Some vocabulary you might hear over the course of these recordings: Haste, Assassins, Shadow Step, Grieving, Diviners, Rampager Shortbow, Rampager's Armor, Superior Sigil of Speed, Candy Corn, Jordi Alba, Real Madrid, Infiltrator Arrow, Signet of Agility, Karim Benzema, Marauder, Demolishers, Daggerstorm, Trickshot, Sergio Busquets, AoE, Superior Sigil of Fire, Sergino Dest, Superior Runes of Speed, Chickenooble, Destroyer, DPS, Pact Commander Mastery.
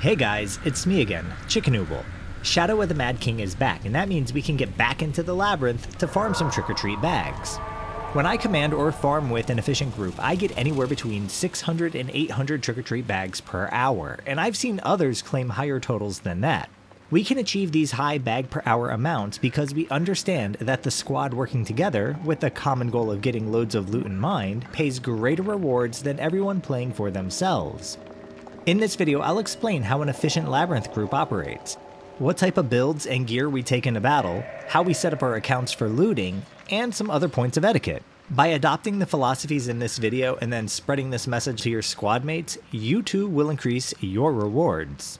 Hey guys, it's me again, Chickenooble. Shadow of the Mad King is back, and that means we can get back into the labyrinth to farm some trick-or-treat bags. When I command or farm with an efficient group, I get anywhere between 600 and 800 trick-or-treat bags per hour, and I've seen others claim higher totals than that. We can achieve these high bag per hour amounts because we understand that the squad working together, with the common goal of getting loads of loot in mind, pays greater rewards than everyone playing for themselves. In this video, I'll explain how an efficient labyrinth group operates, what type of builds and gear we take into battle, how we set up our accounts for looting, and some other points of etiquette. By adopting the philosophies in this video and then spreading this message to your squad mates, you too will increase your rewards.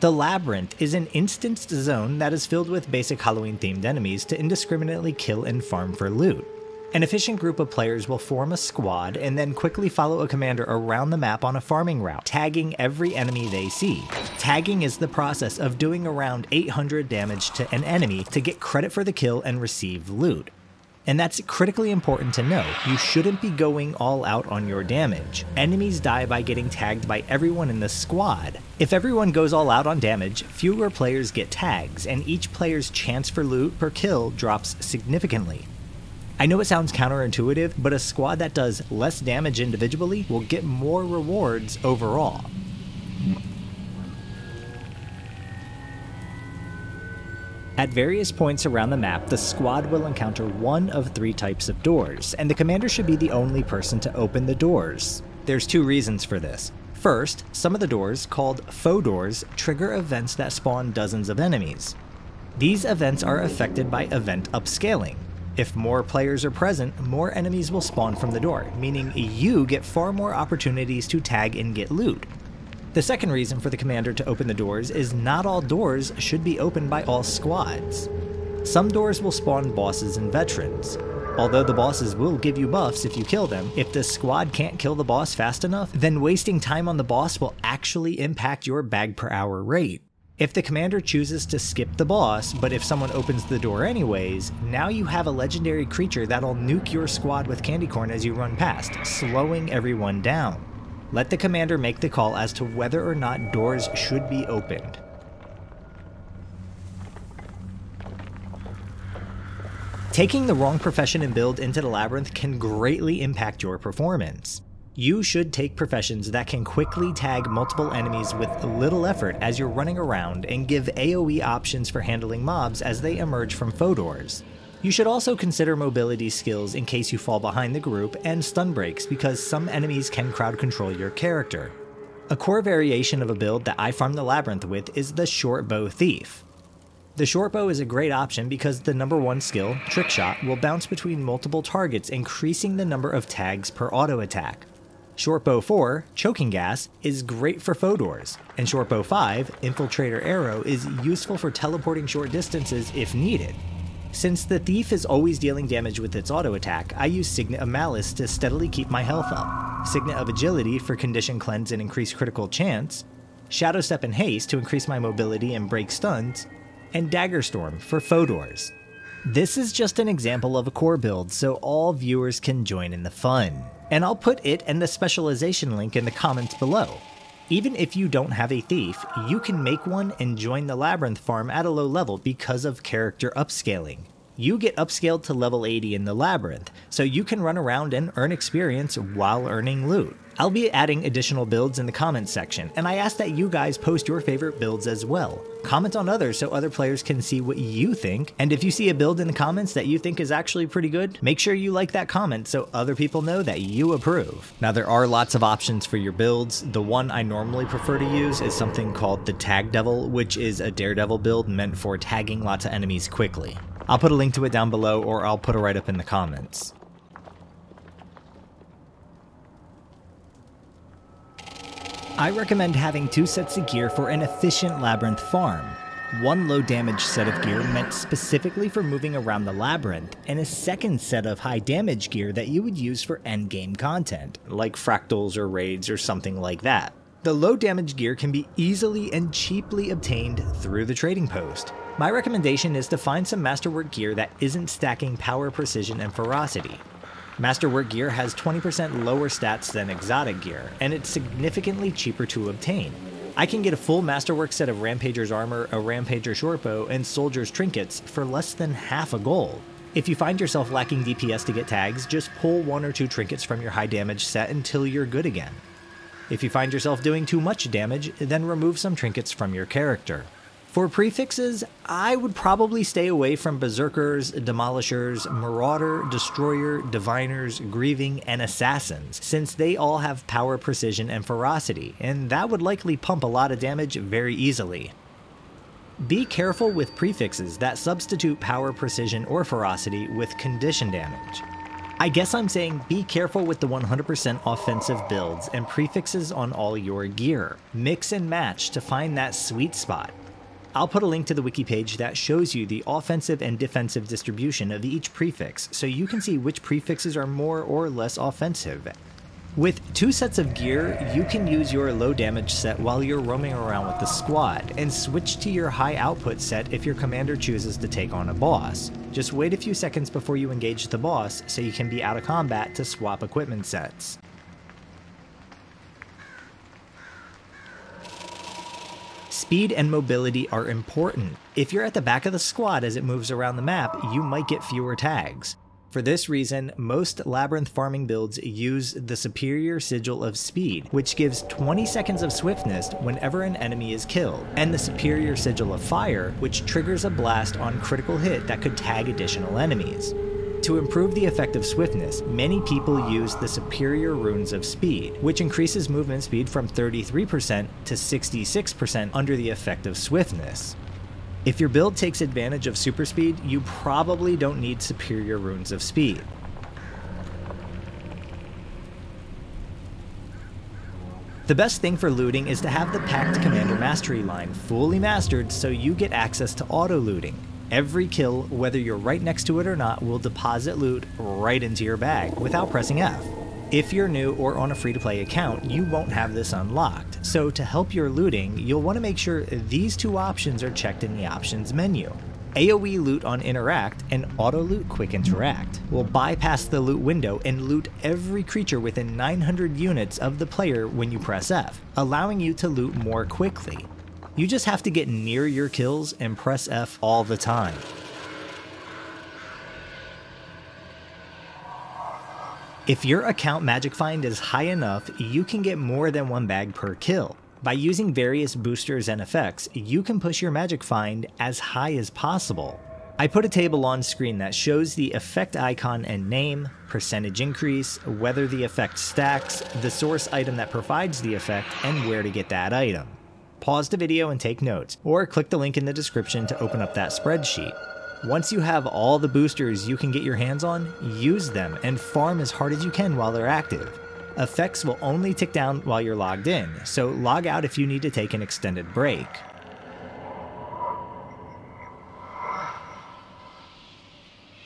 The Labyrinth is an instanced zone that is filled with basic Halloween-themed enemies to indiscriminately kill and farm for loot. An efficient group of players will form a squad and then quickly follow a commander around the map on a farming route, tagging every enemy they see. Tagging is the process of doing around 800 damage to an enemy to get credit for the kill and receive loot. And that's critically important to know. You shouldn't be going all out on your damage. Enemies die by getting tagged by everyone in the squad. If everyone goes all out on damage, fewer players get tags, and each player's chance for loot per kill drops significantly. I know it sounds counterintuitive, but a squad that does less damage individually will get more rewards overall. At various points around the map, the squad will encounter one of three types of doors, and the commander should be the only person to open the doors. There's two reasons for this. First, some of the doors, called faux doors, trigger events that spawn dozens of enemies. These events are affected by event upscaling. If more players are present, more enemies will spawn from the door, meaning you get far more opportunities to tag and get loot. The second reason for the commander to open the doors is not all doors should be opened by all squads. Some doors will spawn bosses and veterans. Although the bosses will give you buffs if you kill them, if the squad can't kill the boss fast enough, then wasting time on the boss will actually impact your bag per hour rate. If the commander chooses to skip the boss, but if someone opens the door anyways, now you have a legendary creature that'll nuke your squad with candy corn as you run past, slowing everyone down. Let the commander make the call as to whether or not doors should be opened. Taking the wrong profession and build into the labyrinth can greatly impact your performance. You should take professions that can quickly tag multiple enemies with little effort as you're running around and give AoE options for handling mobs as they emerge from faux doors. You should also consider mobility skills in case you fall behind the group and stun breaks because some enemies can crowd control your character. A core variation of a build that I farm the labyrinth with is the Shortbow Thief. The Shortbow is a great option because the number one skill, Trickshot, will bounce between multiple targets, increasing the number of tags per auto attack. Shortbow 4, Choking Gas, is great for faux doors, and Shortbow 5, Infiltrator Arrow, is useful for teleporting short distances if needed. Since the Thief is always dealing damage with its auto attack, I use Signet of Malice to steadily keep my health up, Signet of Agility for condition cleanse and increase critical chance, Shadow Step and Haste to increase my mobility and break stuns, and Daggerstorm for faux doors. This is just an example of a core build, so all viewers can join in the fun. And I'll put it and the specialization link in the comments below. Even if you don't have a thief, you can make one and join the labyrinth farm at a low level because of character upscaling. You get upscaled to level 80 in the labyrinth, so you can run around and earn experience while earning loot. I'll be adding additional builds in the comments section, and I ask that you guys post your favorite builds as well. Comment on others so other players can see what you think, and if you see a build in the comments that you think is actually pretty good, make sure you like that comment so other people know that you approve. Now there are lots of options for your builds. The one I normally prefer to use is something called the Tag Devil, which is a Daredevil build meant for tagging lots of enemies quickly. I'll put a link to it down below, or I'll put a write-up in the comments. I recommend having two sets of gear for an efficient labyrinth farm. One low damage set of gear meant specifically for moving around the labyrinth, and a second set of high damage gear that you would use for endgame content, like fractals or raids or something like that. The low damage gear can be easily and cheaply obtained through the trading post. My recommendation is to find some masterwork gear that isn't stacking power, precision, and ferocity. Masterwork gear has 20% lower stats than exotic gear, and it's significantly cheaper to obtain. I can get a full Masterwork set of Rampager's Armor, a Rampager Shortbow, and Soldier's Trinkets for less than half a gold. If you find yourself lacking DPS to get tags, just pull one or two trinkets from your high damage set until you're good again. If you find yourself doing too much damage, then remove some trinkets from your character. For prefixes, I would probably stay away from Berserkers, Demolishers, Marauder, Destroyer, Diviners, Grieving, and Assassins, since they all have power, precision, and ferocity, and that would likely pump a lot of damage very easily. Be careful with prefixes that substitute power, precision, or ferocity with condition damage. I guess I'm saying be careful with the 100% offensive builds and prefixes on all your gear. Mix and match to find that sweet spot. I'll put a link to the wiki page that shows you the offensive and defensive distribution of each prefix, so you can see which prefixes are more or less offensive. With two sets of gear, you can use your low damage set while you're roaming around with the squad, and switch to your high output set if your commander chooses to take on a boss. Just wait a few seconds before you engage the boss, so you can be out of combat to swap equipment sets. Speed and mobility are important. If you're at the back of the squad as it moves around the map, you might get fewer tags. For this reason, most Labyrinth farming builds use the Superior Sigil of Speed, which gives 20 seconds of swiftness whenever an enemy is killed, and the Superior Sigil of Fire, which triggers a blast on critical hit that could tag additional enemies. To improve the effect of swiftness, many people use the Superior Runes of Speed, which increases movement speed from 33% to 66% under the effect of swiftness. If your build takes advantage of super speed, you probably don't need Superior Runes of Speed. The best thing for looting is to have the Pact Commander Mastery line fully mastered so you get access to auto-looting. Every kill, whether you're right next to it or not, will deposit loot right into your bag without pressing F. If you're new or on a free-to-play account, you won't have this unlocked, so to help your looting, you'll want to make sure these two options are checked in the options menu. AoE loot on Interact and Auto Loot Quick Interact will bypass the loot window and loot every creature within 900 units of the player when you press F, allowing you to loot more quickly. You just have to get near your kills and press F all the time. If your account magic find is high enough, you can get more than one bag per kill. By using various boosters and effects, you can push your magic find as high as possible. I put a table on screen that shows the effect icon and name, percentage increase, whether the effect stacks, the source item that provides the effect, and where to get that item. Pause the video and take notes, or click the link in the description to open up that spreadsheet. Once you have all the boosters you can get your hands on, use them and farm as hard as you can while they're active. Effects will only tick down while you're logged in, so log out if you need to take an extended break.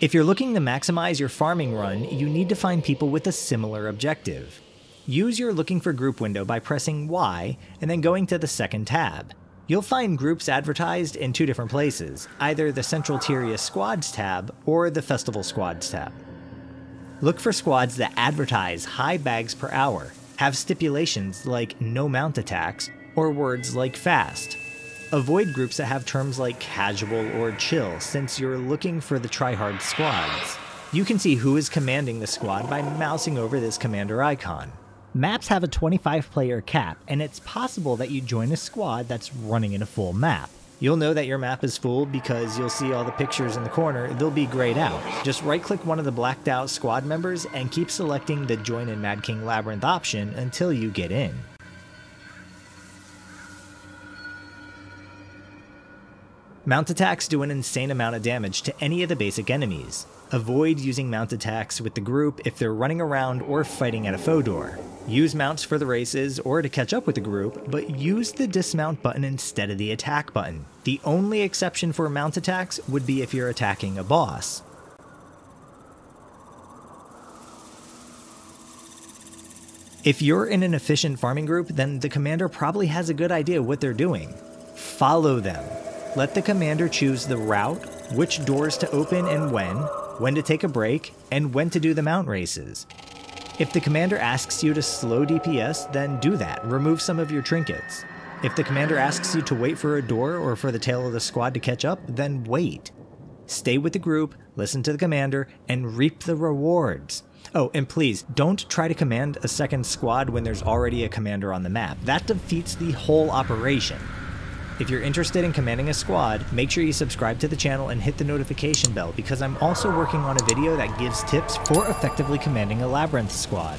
If you're looking to maximize your farming run, you need to find people with a similar objective. Use your Looking for Group window by pressing Y and then going to the second tab. You'll find groups advertised in two different places, either the Central Tyria Squads tab or the Festival Squads tab. Look for squads that advertise high bags per hour, have stipulations like no mount attacks, or words like fast. Avoid groups that have terms like casual or chill, since you're looking for the tryhard squads. You can see who is commanding the squad by mousing over this commander icon. Maps have a 25-player cap, and it's possible that you join a squad that's running in a full map. You'll know that your map is full because you'll see all the pictures in the corner, they'll be grayed out. Just right-click one of the blacked out squad members and keep selecting the Join in Mad King Labyrinth option until you get in. Mount attacks do an insane amount of damage to any of the basic enemies. Avoid using mount attacks with the group if they're running around or fighting at a Fodor. Use mounts for the races or to catch up with the group, but use the dismount button instead of the attack button. The only exception for mount attacks would be if you're attacking a boss. If you're in an efficient farming group, then the commander probably has a good idea what they're doing. Follow them. Let the commander choose the route, which doors to open and when, when to take a break, and when to do the mount races. If the commander asks you to slow DPS, then do that, remove some of your trinkets. If the commander asks you to wait for a door or for the tail of the squad to catch up, then wait. Stay with the group, listen to the commander, and reap the rewards. Oh, and please, don't try to command a second squad when there's already a commander on the map. That defeats the whole operation. If you're interested in commanding a squad, make sure you subscribe to the channel and hit the notification bell, because I'm also working on a video that gives tips for effectively commanding a Labyrinth squad.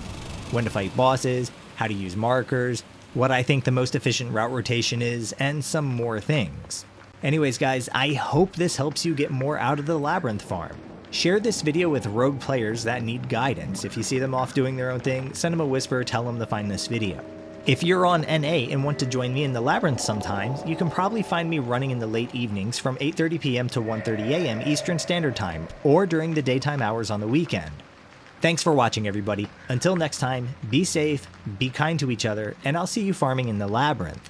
When to fight bosses, how to use markers, what I think the most efficient route rotation is, and some more things. Anyways guys, I hope this helps you get more out of the Labyrinth farm. Share this video with rogue players that need guidance. If you see them off doing their own thing, send them a whisper, tell them to find this video. If you're on NA and want to join me in the Labyrinth sometimes, you can probably find me running in the late evenings from 8:30 p.m. to 1:30 a.m. Eastern Standard Time, or during the daytime hours on the weekend. Thanks for watching everybody. Until next time, be safe, be kind to each other, and I'll see you farming in the Labyrinth.